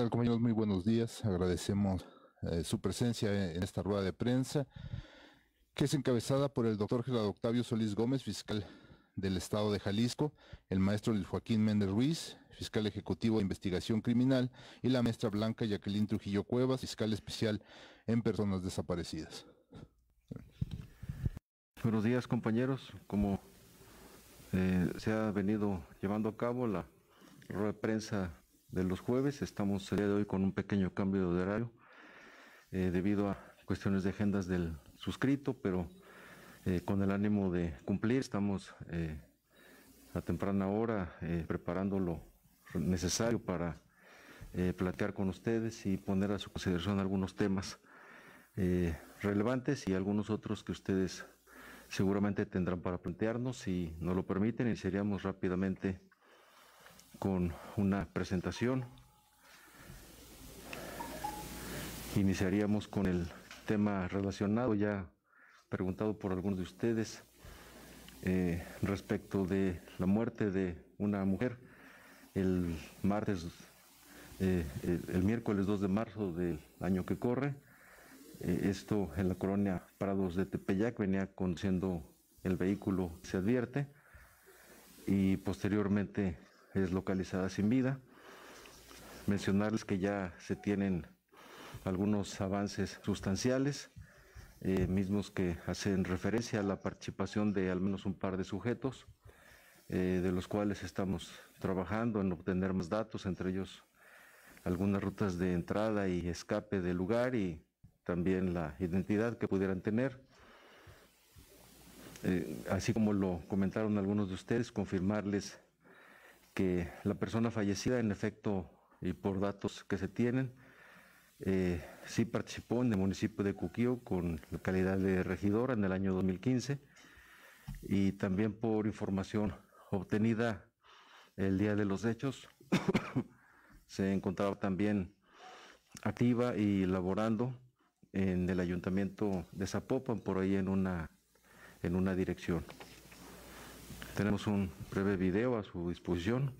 tal, compañeros? Muy buenos días. Agradecemos su presencia en esta rueda de prensa, que es encabezada por el doctor Gerardo Octavio Solís Gómez, fiscal del Estado de Jalisco, el maestro Joaquín Méndez Ruiz, fiscal ejecutivo de Investigación Criminal, y la maestra Blanca Jacqueline Trujillo Cuevas, fiscal especial en personas desaparecidas. Buenos días, compañeros. Como se ha venido llevando a cabo la rueda de prensa de los jueves, estamos el día de hoy con un pequeño cambio de horario debido a cuestiones de agendas del suscrito, pero con el ánimo de cumplir, estamos a temprana hora preparando lo necesario para platicar con ustedes y poner a su consideración algunos temas relevantes y algunos otros que ustedes seguramente tendrán para plantearnos, si nos lo permiten. Iniciaríamos rápidamente con una presentación. Iniciaríamos con el tema relacionado, ya preguntado por algunos de ustedes, respecto de la muerte de una mujer el martes, el miércoles 2 de marzo del año que corre. Esto en la colonia Prados de Tepeyac. Venía conduciendo el vehículo, se advierte, y posteriormente es localizada sin vida. Mencionarles que ya se tienen algunos avances sustanciales, mismos que hacen referencia a la participación de al menos un par de sujetos, de los cuales estamos trabajando en obtener más datos, entre ellos algunas rutas de entrada y escape del lugar y también la identidad que pudieran tener. Así como lo comentaron algunos de ustedes, confirmarles que la persona fallecida, en efecto, y por datos que se tienen, sí participó en el municipio de Cuquío con la calidad de regidora en el año 2015, y también por información obtenida el día de los hechos se encontraba también activa y laborando en el ayuntamiento de Zapopan, por ahí en una dirección. Tenemos un breve video a su disposición.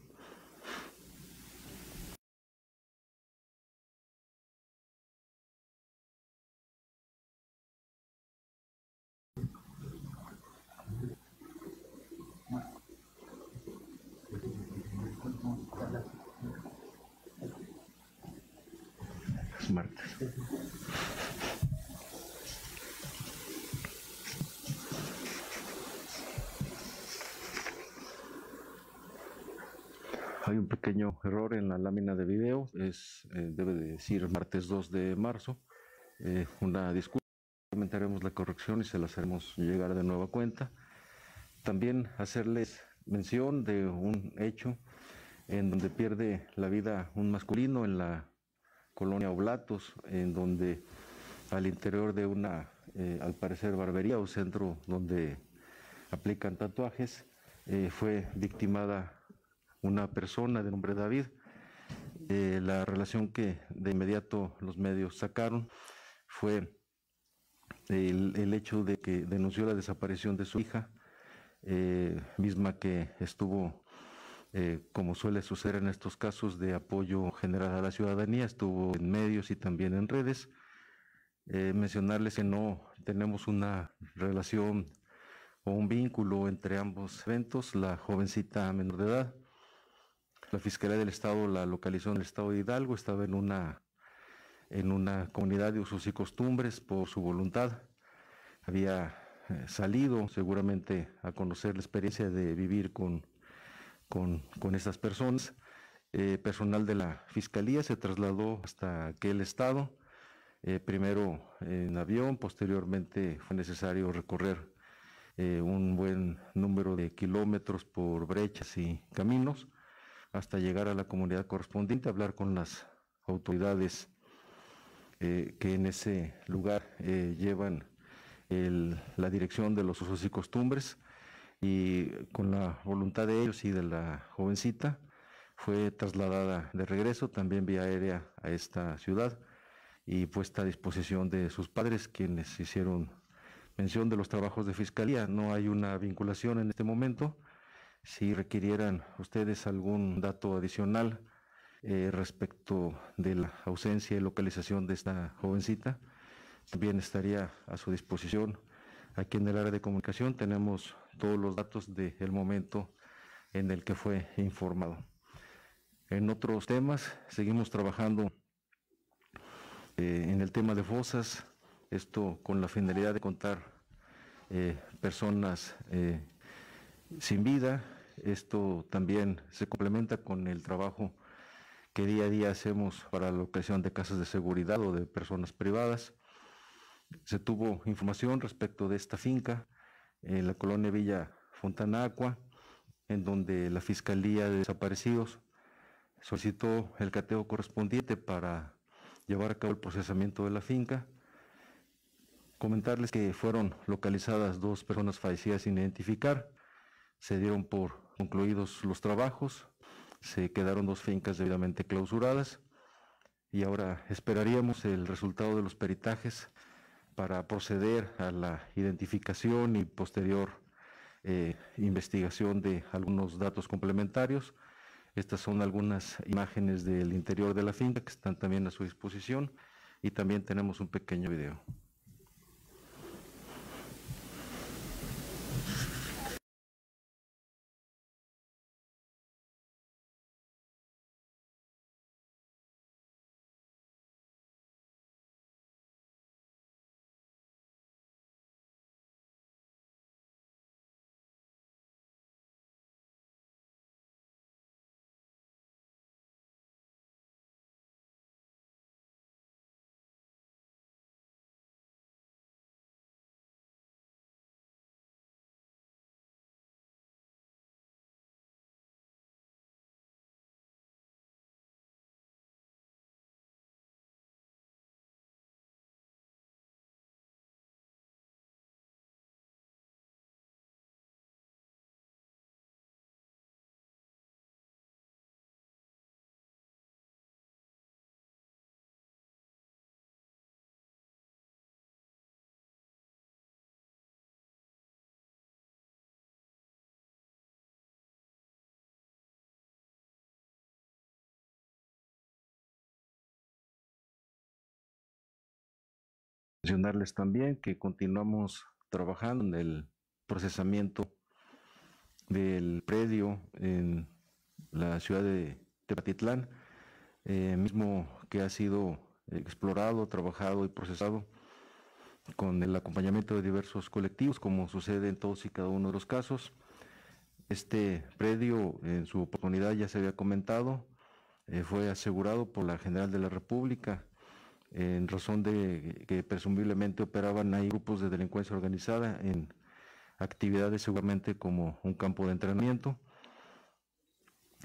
Es martes. Hay un pequeño error en la lámina de video, debe de decir martes 2 de marzo, una disculpa, comentaremos la corrección y se la haremos llegar de nueva cuenta. También hacerles mención de un hecho en donde pierde la vida un masculino en la colonia Oblatos, en donde al interior de una, al parecer, barbería o centro donde aplican tatuajes, fue victimada una persona de nombre David. La relación que de inmediato los medios sacaron fue el hecho de que denunció la desaparición de su hija, misma que estuvo, como suele suceder en estos casos de apoyo general a la ciudadanía, estuvo en medios y también en redes. Mencionarles que no tenemos una relación o un vínculo entre ambos eventos. La jovencita menor de edad, la Fiscalía del Estado la localizó en el estado de Hidalgo, estaba en una comunidad de usos y costumbres por su voluntad. Había salido seguramente a conocer la experiencia de vivir con estas personas. Personal de la Fiscalía se trasladó hasta aquel estado, primero en avión, posteriormente fue necesario recorrer un buen número de kilómetros por brechas y caminos, hasta llegar a la comunidad correspondiente, hablar con las autoridades que en ese lugar llevan la dirección de los usos y costumbres, y con la voluntad de ellos y de la jovencita fue trasladada de regreso también vía aérea a esta ciudad y puesta a disposición de sus padres, quienes hicieron mención de los trabajos de fiscalía. No hay una vinculación en este momento. Si requirieran ustedes algún dato adicional respecto de la ausencia y localización de esta jovencita. También estaría a su disposición. Aquí en el área de comunicación tenemos todos los datos del momento en el que fue informado. En otros temas, seguimos trabajando en el tema de fosas, esto con la finalidad de contar personas sin vida. Esto también se complementa con el trabajo que día a día hacemos para la creación de casas de seguridad o de personas privadas. Se tuvo información respecto de esta finca en la colonia Villa Fontanaqua, en donde la Fiscalía de Desaparecidos solicitó el cateo correspondiente para llevar a cabo el procesamiento de la finca. Comentarles que fueron localizadas 2 personas fallecidas sin identificar. Se dieron por concluidos los trabajos, se quedaron 2 fincas debidamente clausuradas y ahora esperaríamos el resultado de los peritajes para proceder a la identificación y posterior investigación de algunos datos complementarios. Estas son algunas imágenes del interior de la finca que están también a su disposición y también tenemos un pequeño video. Mencionarles también que continuamos trabajando en el procesamiento del predio en la ciudad de Tepatitlán, mismo que ha sido explorado, trabajado y procesado con el acompañamiento de diversos colectivos, como sucede en todos y cada uno de los casos. Este predio, en su oportunidad ya se había comentado, fue asegurado por la General de la República, en razón de que presumiblemente operaban ahí grupos de delincuencia organizada en actividades seguramente como un campo de entrenamiento.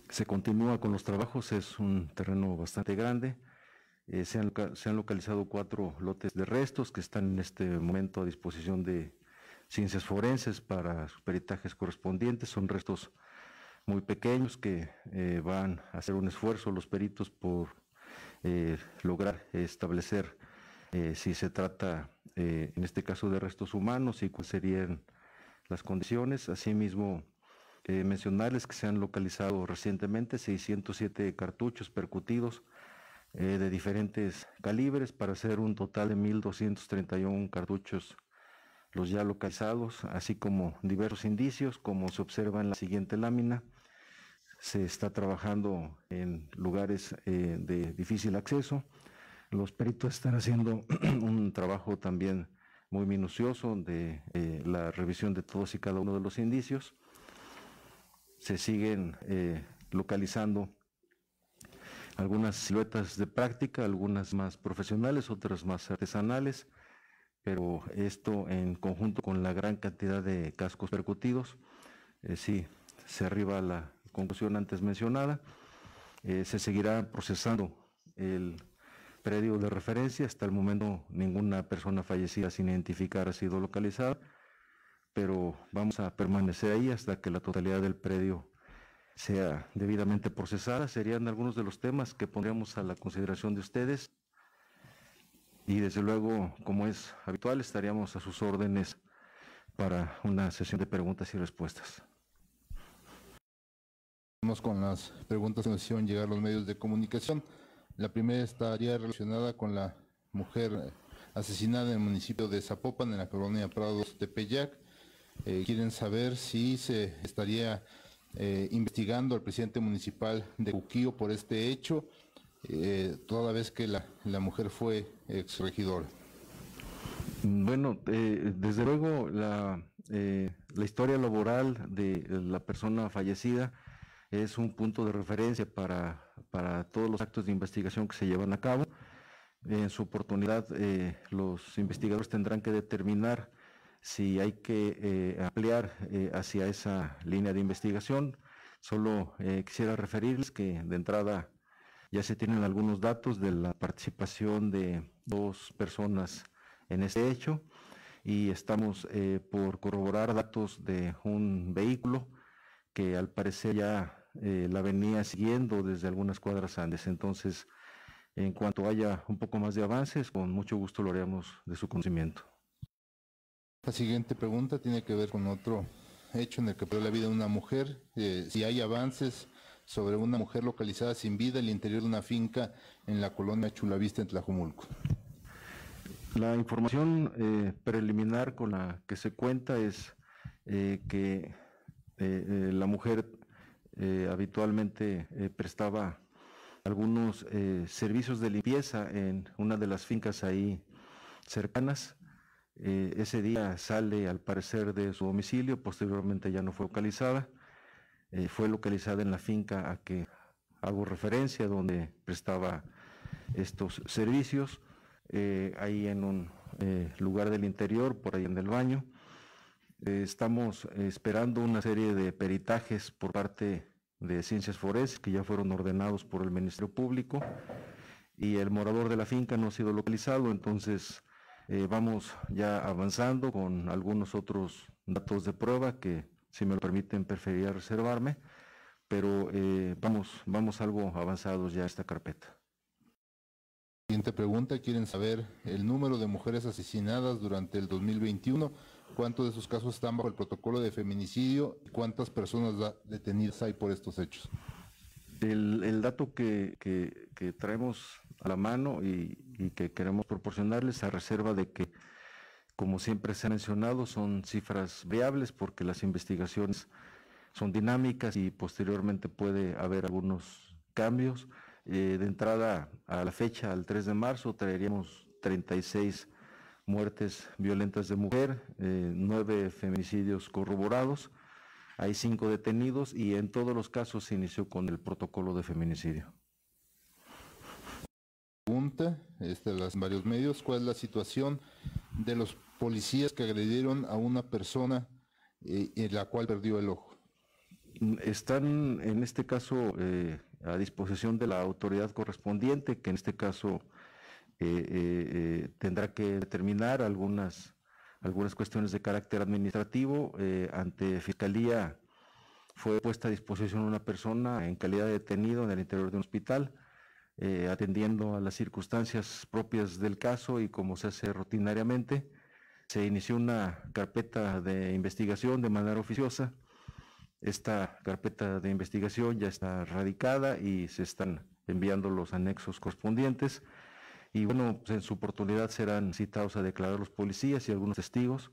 Se continúa con los trabajos, es un terreno bastante grande. Se han localizado 4 lotes de restos que están en este momento a disposición de ciencias forenses para sus peritajes correspondientes. Son restos muy pequeños que van a hacer un esfuerzo los peritos por lograr establecer si se trata en este caso de restos humanos y cuáles serían las condiciones. Asimismo, mencionarles que se han localizado recientemente 607 cartuchos percutidos de diferentes calibres para hacer un total de 1.231 cartuchos los ya localizados, así como diversos indicios como se observa en la siguiente lámina. Se está trabajando en lugares de difícil acceso. Los peritos están haciendo un trabajo también muy minucioso de la revisión de todos y cada uno de los indicios. Se siguen localizando algunas siluetas de práctica, algunas más profesionales, otras más artesanales, pero esto en conjunto con la gran cantidad de cascos percutidos, sí se arriba a la conclusión antes mencionada. Se seguirá procesando el predio de referencia. Hasta el momento ninguna persona fallecida sin identificar ha sido localizada, pero vamos a permanecer ahí hasta que la totalidad del predio sea debidamente procesada. Serían algunos de los temas que pondríamos a la consideración de ustedes y desde luego, como es habitual, estaríamos a sus órdenes para una sesión de preguntas y respuestas. Vamos con las preguntas que nos hicieron llegar los medios de comunicación. La primera estaría relacionada con la mujer asesinada en el municipio de Zapopan, en la colonia Prados de Tepeyac. Quieren saber si se estaría investigando al presidente municipal de Cuquío por este hecho, toda vez que la mujer fue exregidora. Bueno, desde luego la historia laboral de la persona fallecida es un punto de referencia para todos los actos de investigación que se llevan a cabo. En su oportunidad, los investigadores tendrán que determinar si hay que ampliar hacia esa línea de investigación. Solo quisiera referirles que de entrada ya se tienen algunos datos de la participación de dos personas en ese hecho y estamos por corroborar datos de un vehículo que al parecer ya la venía siguiendo desde algunas cuadras antes. Entonces, en cuanto haya un poco más de avances, con mucho gusto lo haremos de su conocimiento. La siguiente pregunta tiene que ver con otro hecho en el que perdió la vida una mujer. Si hay avances sobre una mujer localizada sin vida en el interior de una finca en la colonia Chulavista, en Tlajomulco. La información preliminar con la que se cuenta es que la mujer habitualmente prestaba algunos servicios de limpieza en una de las fincas ahí cercanas. Ese día sale al parecer de su domicilio, posteriormente ya no fue localizada. Fue localizada en la finca a que hago referencia, donde prestaba estos servicios, ahí en un lugar del interior, por ahí en el baño. Estamos esperando una serie de peritajes por parte de Ciencias Forenses que ya fueron ordenados por el Ministerio Público, y el morador de la finca no ha sido localizado. Entonces vamos ya avanzando con algunos otros datos de prueba que, si me lo permiten, preferiría reservarme, pero vamos algo avanzados ya a esta carpeta. Siguiente pregunta, quieren saber el número de mujeres asesinadas durante el 2021, cuántos de sus casos están bajo el protocolo de feminicidio y cuántas personas detenidas hay por estos hechos. El dato que traemos a la mano y que queremos proporcionarles, a reserva de que, como siempre se ha mencionado, son cifras variables porque las investigaciones son dinámicas y posteriormente puede haber algunos cambios. De entrada, a la fecha, al 3 de marzo, traeríamos 36 muertes violentas de mujer, 9 feminicidios corroborados, hay 5 detenidos y en todos los casos se inició con el protocolo de feminicidio. Pregunta, varios medios, ¿cuál es la situación de los policías que agredieron a una persona en la cual perdió el ojo? Están en este caso a disposición de la autoridad correspondiente, que en este caso tendrá que determinar algunas cuestiones de carácter administrativo. Ante Fiscalía fue puesta a disposición una persona en calidad de detenido en el interior de un hospital, atendiendo a las circunstancias propias del caso, y como se hace rutinariamente, se inició una carpeta de investigación de manera oficiosa. Esta carpeta de investigación ya está radicada y se están enviando los anexos correspondientes. Y bueno, pues en su oportunidad serán citados a declarar los policías y algunos testigos.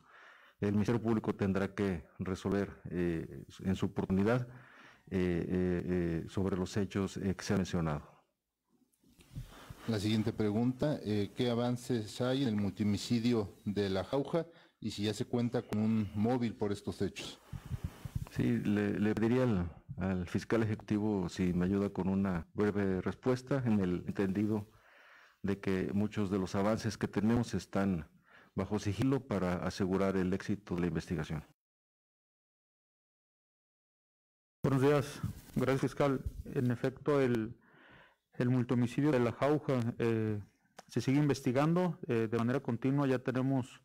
El Ministerio Público tendrá que resolver en su oportunidad sobre los hechos que se han mencionado. La siguiente pregunta, ¿qué avances hay en el multimicidio de la Jauja y si ya se cuenta con un móvil por estos hechos? Sí, le pediría al fiscal ejecutivo si me ayuda con una breve respuesta, en el entendido de que muchos de los avances que tenemos están bajo sigilo para asegurar el éxito de la investigación. Buenos días, gracias fiscal. En efecto, el multihomicidio de la Jauja se sigue investigando de manera continua. Ya tenemos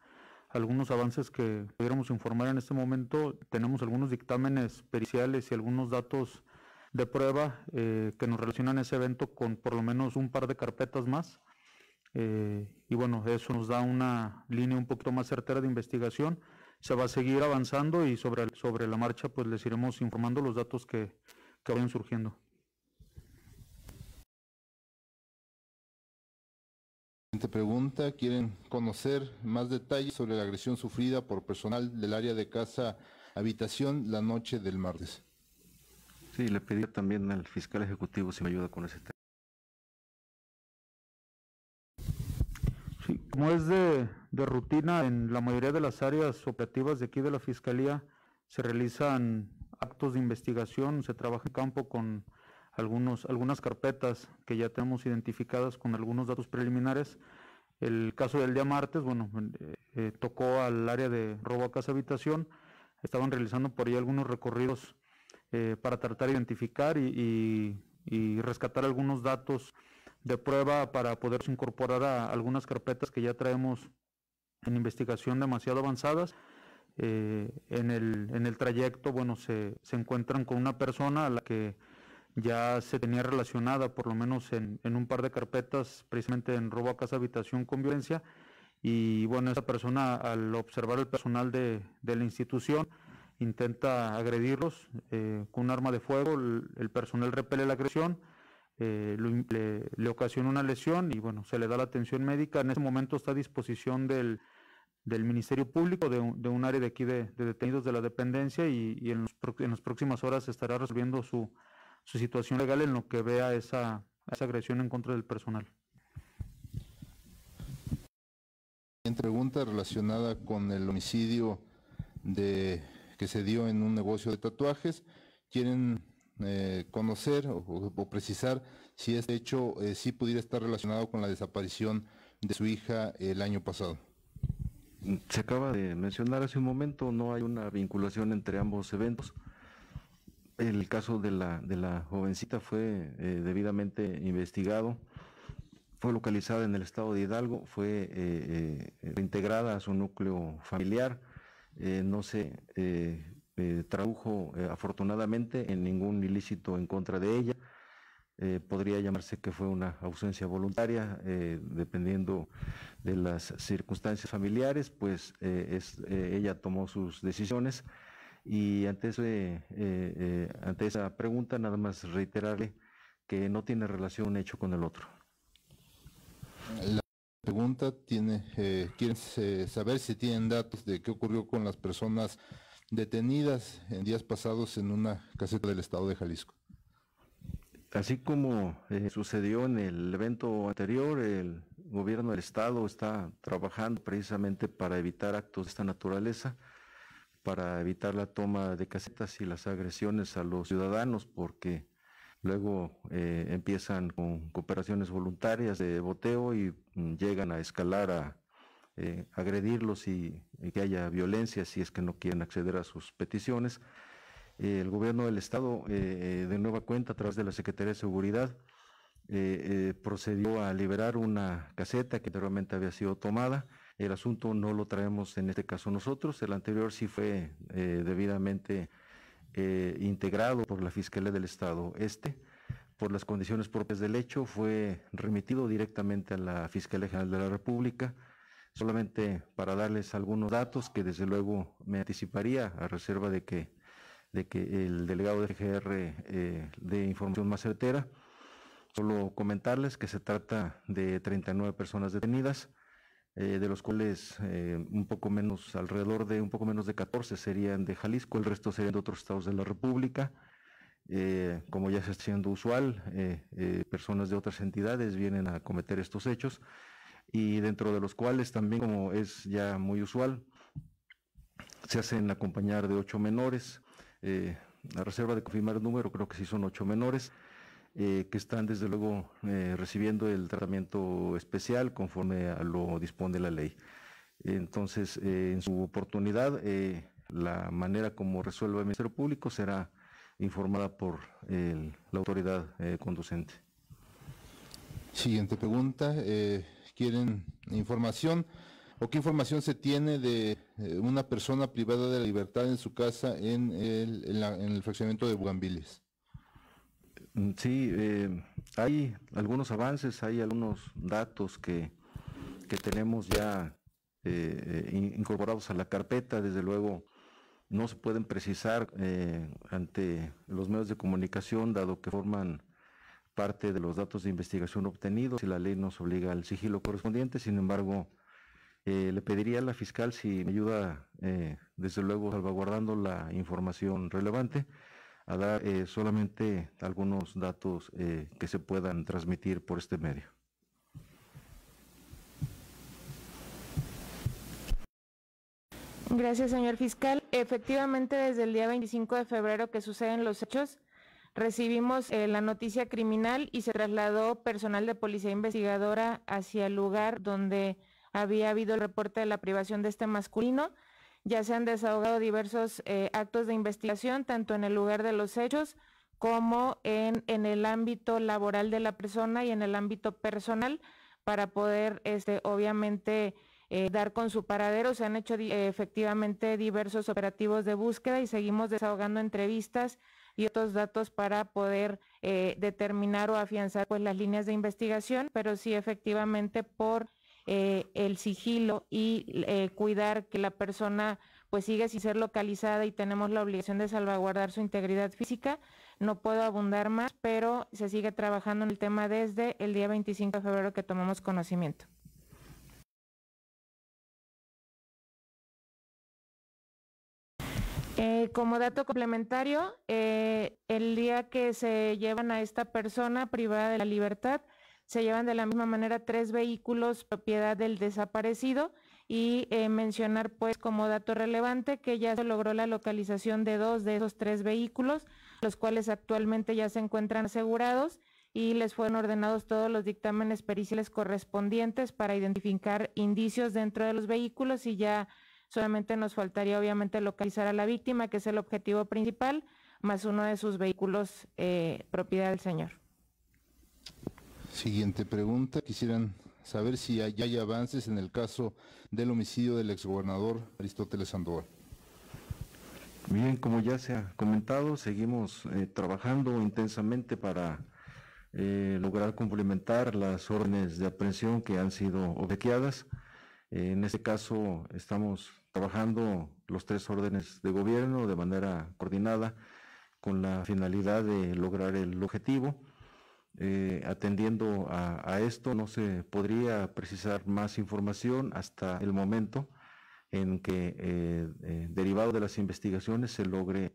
algunos avances que pudiéramos informar en este momento. Tenemos algunos dictámenes periciales y algunos datos de prueba que nos relacionan ese evento con por lo menos un par de carpetas más. Y bueno, eso nos da una línea un poquito más certera de investigación. Se va a seguir avanzando y sobre la marcha pues les iremos informando los datos que, que vayan surgiendo. Pregunta, quieren conocer más detalles sobre la agresión sufrida por personal del área de casa habitación la noche del martes. Sí, le pedí también al fiscal ejecutivo si me ayuda con ese tema. Sí, como es de rutina, en la mayoría de las áreas operativas de aquí de la Fiscalía se realizan actos de investigación, se trabaja en campo con algunas carpetas que ya tenemos identificadas con algunos datos preliminares. El caso del día martes, bueno, tocó al área de robo a casa habitación. Estaban realizando por ahí algunos recorridos para tratar de identificar y rescatar algunos datos de prueba para poderse incorporar a algunas carpetas que ya traemos en investigación demasiado avanzadas. En el trayecto, bueno, se encuentran con una persona a la que ya se tenía relacionada, por lo menos en un par de carpetas, precisamente en robo a casa habitación con violencia. Y bueno, esa persona, al observar el personal de la institución, intenta agredirlos con un arma de fuego. El personal repele la agresión, le ocasiona una lesión y bueno, se le da la atención médica. En este momento está a disposición del Ministerio Público, de un área de aquí de detenidos de la dependencia, y en las próximas horas se estará resolviendo su situación legal en lo que vea esa agresión en contra del personal. Pregunta relacionada con el homicidio que se dio en un negocio de tatuajes. Quieren conocer o precisar si este hecho sí pudiera estar relacionado con la desaparición de su hija el año pasado. Se acaba de mencionar hace un momento, no hay una vinculación entre ambos eventos. El caso de la jovencita fue debidamente investigado, fue localizada en el estado de Hidalgo, fue reintegrada a su núcleo familiar, no se tradujo afortunadamente en ningún ilícito en contra de ella. Podría llamarse que fue una ausencia voluntaria, dependiendo de las circunstancias familiares, pues ella tomó sus decisiones. Y ante esa pregunta, nada más reiterarle que no tiene relación un hecho con el otro. La pregunta tiene, quieren saber si tienen datos de qué ocurrió con las personas detenidas en días pasados en una caseta del estado de Jalisco. Así como sucedió en el evento anterior, el gobierno del estado está trabajando precisamente para evitar actos de esta naturaleza, para evitar la toma de casetas y las agresiones a los ciudadanos, porque luego empiezan con cooperaciones voluntarias de boteo y llegan a escalar a agredirlos y que haya violencia si es que no quieren acceder a sus peticiones. El gobierno del estado, de nueva cuenta, a través de la Secretaría de Seguridad, procedió a liberar una caseta que anteriormente había sido tomada. El asunto no lo traemos en este caso nosotros, el anterior sí fue debidamente integrado por la Fiscalía del Estado. Por las condiciones propias del hecho, fue remitido directamente a la Fiscalía General de la República, solamente para darles algunos datos que desde luego me anticiparía a reserva de que el delegado de GR dé información más certera. Solo comentarles que se trata de 39 personas detenidas, de los cuales alrededor de un poco menos de 14 serían de Jalisco, el resto serían de otros estados de la República. Como ya se está siendo usual, personas de otras entidades vienen a cometer estos hechos, y dentro de los cuales también, como es ya muy usual, se hacen acompañar de 8 menores, a reserva de confirmar el número, creo que sí son 8 menores, que están desde luego recibiendo el tratamiento especial conforme a lo dispone la ley. Entonces, en su oportunidad, la manera como resuelva el Ministerio Público será informada por la autoridad conducente. Siguiente pregunta, ¿quieren información o qué información se tiene de una persona privada de la libertad en su casa en el fraccionamiento de Bugambiles? Sí, hay algunos avances, hay algunos datos que tenemos ya incorporados a la carpeta. Desde luego no se pueden precisar ante los medios de comunicación, dado que forman parte de los datos de investigación obtenidos y la ley nos obliga al sigilo correspondiente. Sin embargo, le pediría a la fiscal si me ayuda, desde luego salvaguardando la información relevante, a dar solamente algunos datos que se puedan transmitir por este medio. Gracias, señor fiscal. Efectivamente, desde el día 25 de febrero que suceden los hechos, recibimos la noticia criminal y se trasladó personal de policía investigadora hacia el lugar donde había habido el reporte de la privación de este masculino. Ya se han desahogado diversos actos de investigación, tanto en el lugar de los hechos como en el ámbito laboral de la persona y en el ámbito personal, para poder, obviamente, dar con su paradero. Se han hecho efectivamente diversos operativos de búsqueda y seguimos desahogando entrevistas y otros datos para poder determinar o afianzar, pues, las líneas de investigación, pero sí, efectivamente, por el sigilo y cuidar que la persona pues sigue sin ser localizada y tenemos la obligación de salvaguardar su integridad física. No puedo abundar más, pero se sigue trabajando en el tema desde el día 25 de febrero que tomamos conocimiento. Como dato complementario, el día que se llevan a esta persona privada de la libertad, se llevan de la misma manera 3 vehículos propiedad del desaparecido y mencionar, pues, como dato relevante que ya se logró la localización de 2 de esos 3 vehículos, los cuales actualmente ya se encuentran asegurados y les fueron ordenados todos los dictámenes periciales correspondientes para identificar indicios dentro de los vehículos y ya solamente nos faltaría, obviamente, localizar a la víctima, que es el objetivo principal, más uno de sus vehículos propiedad del señor. Siguiente pregunta, quisieran saber si ya hay avances en el caso del homicidio del exgobernador Aristóteles Sandoval. Bien, como ya se ha comentado, seguimos trabajando intensamente para lograr complementar las órdenes de aprehensión que han sido objetivas. En este caso estamos trabajando los 3 órdenes de gobierno de manera coordinada con la finalidad de lograr el objetivo. Atendiendo a esto, no se podría precisar más información hasta el momento en que, derivado de las investigaciones, se logre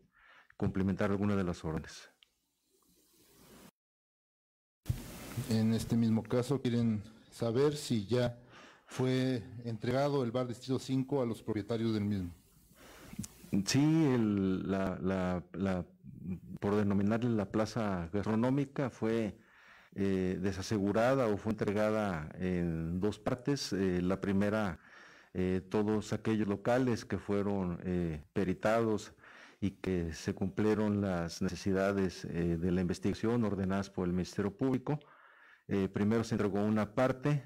complementar alguna de las órdenes. En este mismo caso, quieren saber si ya fue entregado el bar Distrito 5 a los propietarios del mismo. Sí, por denominarle la plaza gastronómica fue desasegurada o fue entregada en 2 partes. La primera, todos aquellos locales que fueron peritados y que se cumplieron las necesidades de la investigación ordenadas por el Ministerio Público. Primero se entregó una parte,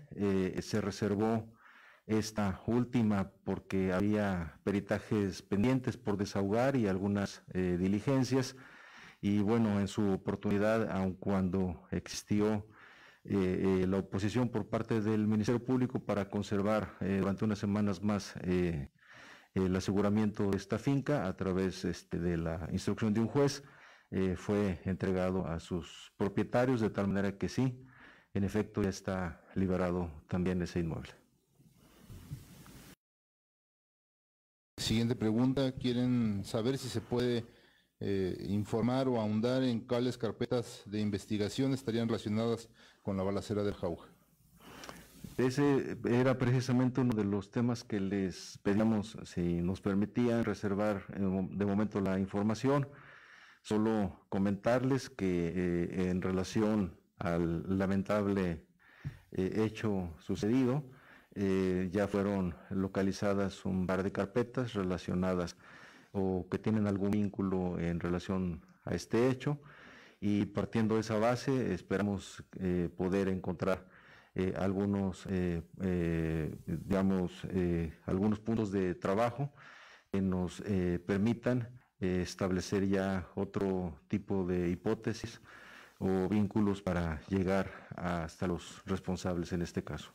se reservó esta última porque había peritajes pendientes por desahogar y algunas diligencias. Y bueno, en su oportunidad, aun cuando existió la oposición por parte del Ministerio Público para conservar durante unas semanas más el aseguramiento de esta finca, a través de la instrucción de un juez, fue entregado a sus propietarios, de tal manera que sí, en efecto, ya está liberado también ese inmueble. Siguiente pregunta, quieren saber si se puede informar o ahondar en cuáles carpetas de investigación estarían relacionadas con la balacera del Jauja. Ese era precisamente uno de los temas que les pedíamos, si nos permitían reservar de momento la información. Solo comentarles que en relación al lamentable hecho sucedido, ya fueron localizadas un par de carpetas relacionadas o que tienen algún vínculo en relación a este hecho, y partiendo de esa base esperamos poder encontrar algunos, digamos, algunos puntos de trabajo que nos permitan establecer ya otro tipo de hipótesis o vínculos para llegar hasta los responsables en este caso.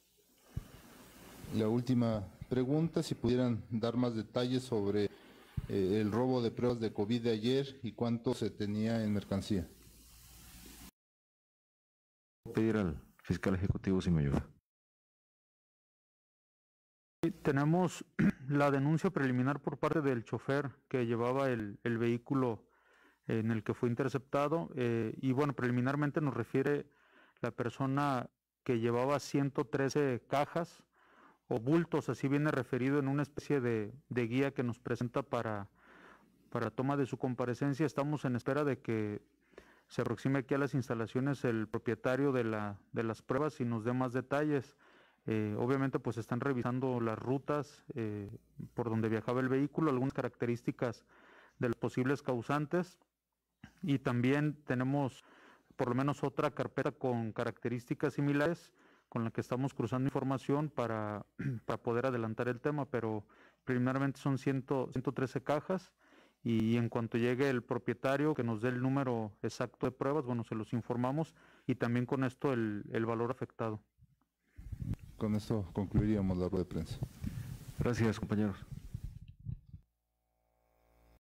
La última pregunta, si pudieran dar más detalles sobre el robo de pruebas de COVID de ayer y cuánto se tenía en mercancía. Voy a pedir al fiscal ejecutivo si me ayuda. Tenemos la denuncia preliminar por parte del chofer que llevaba el vehículo en el que fue interceptado y bueno, preliminarmente nos refiere la persona que llevaba 113 cajas o bultos, así viene referido en una especie de guía que nos presenta para toma de su comparecencia. Estamos en espera de que se aproxime aquí a las instalaciones el propietario de las pruebas y nos dé más detalles. Obviamente pues están revisando las rutas por donde viajaba el vehículo, algunas características de los posibles causantes, y también tenemos por lo menos otra carpeta con características similares con la que estamos cruzando información para poder adelantar el tema, pero preliminarmente son 113 cajas y en cuanto llegue el propietario que nos dé el número exacto de pruebas, bueno, se los informamos y también con esto el valor afectado. Con esto concluiríamos la rueda de prensa. Gracias, compañeros.